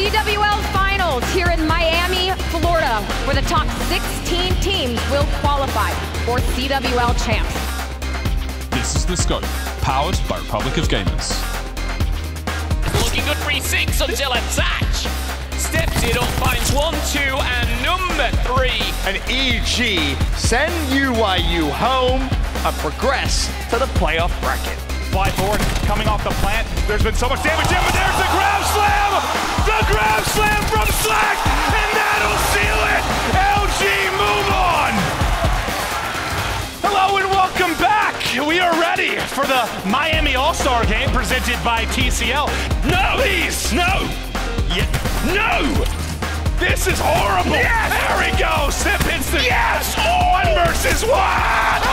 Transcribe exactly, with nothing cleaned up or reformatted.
C W L Finals here in Miami, Florida, where the top sixteen teams will qualify for C W L Champs. This is The Scope, powered by Republic of Gamers. Looking good for E six until Attach steps it up, finds one, two, and number three. And E G send U Y U home and progress to the playoff bracket. Fly forward, coming off the plant. There's been so much damage here, but there's the grab slam! The grab slam from Slack, and that'll seal it! L G, move on! Hello and welcome back! We are ready for the Miami All-Star Game presented by T C L. No, please, no! Yeah. No! This is horrible! Yes! There he goes! Snip hits the... Yes! One versus one!